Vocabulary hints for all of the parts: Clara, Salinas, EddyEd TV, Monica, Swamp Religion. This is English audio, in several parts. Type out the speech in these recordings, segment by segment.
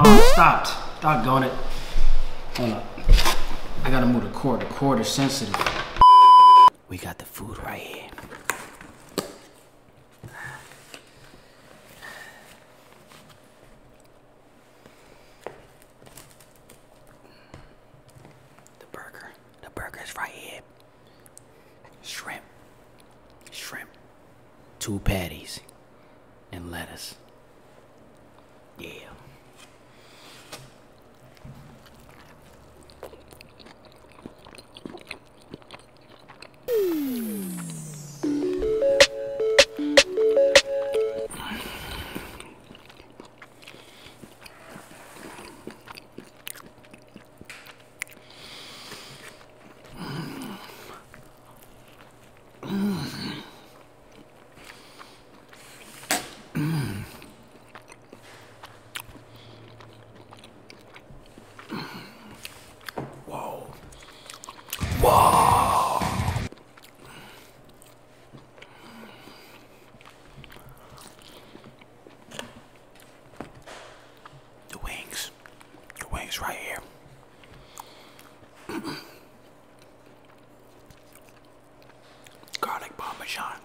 Oh, it stopped. Doggone it. Hold up. I gotta move the cord. The cord is sensitive. We got the food right here. The burger. The burger's right here. Shrimp. Shrimp. 2 patties. And lettuce. Yeah. Right here. Garlic parmesan.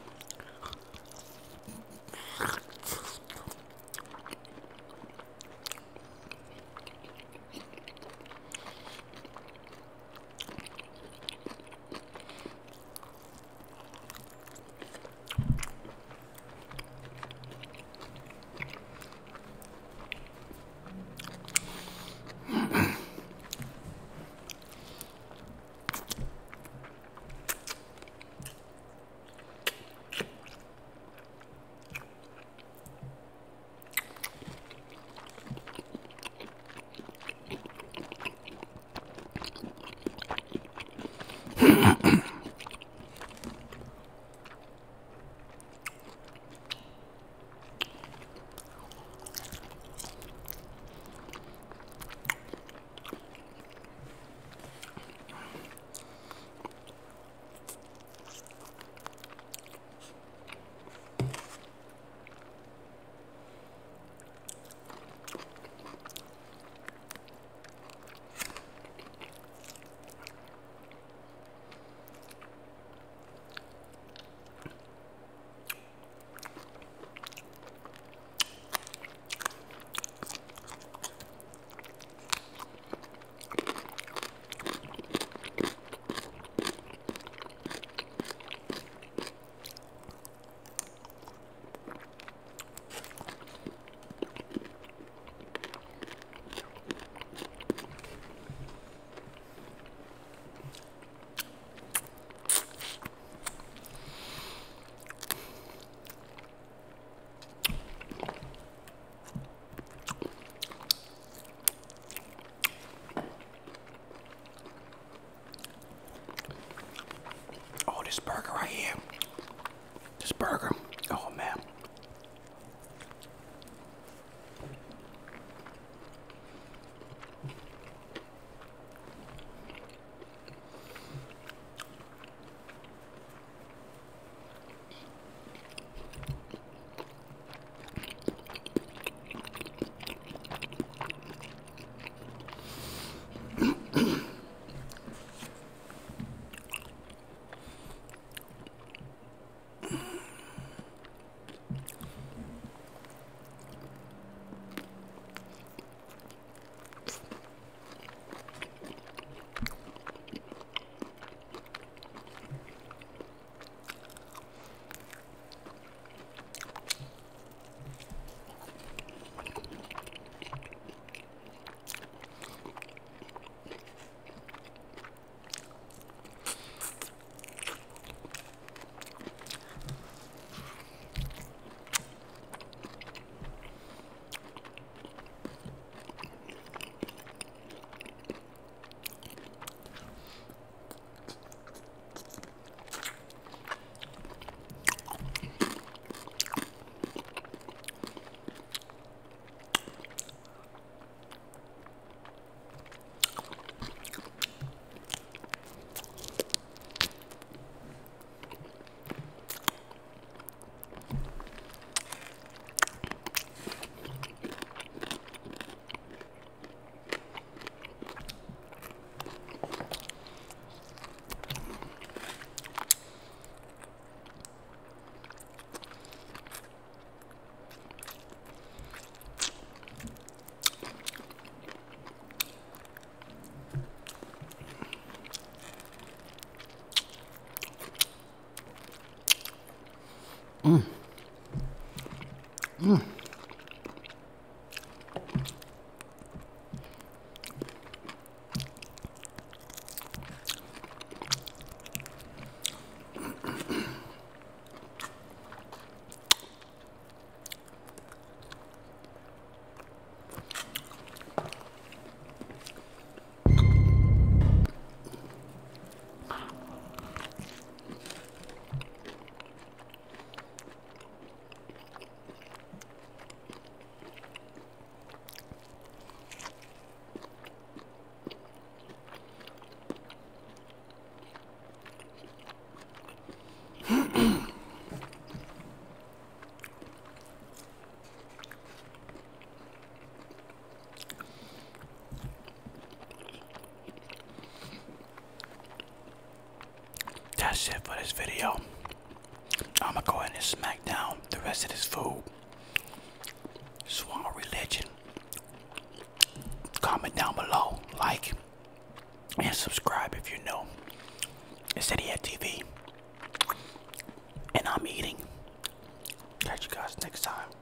This burger right here. This burger. Oh, man. That's it for this video. I'ma go ahead and smack down the rest of this food. Swamp Religion. Comment down below, like, and subscribe if you're new. It's EddyEd TV. And I'm eating. Catch you guys next time.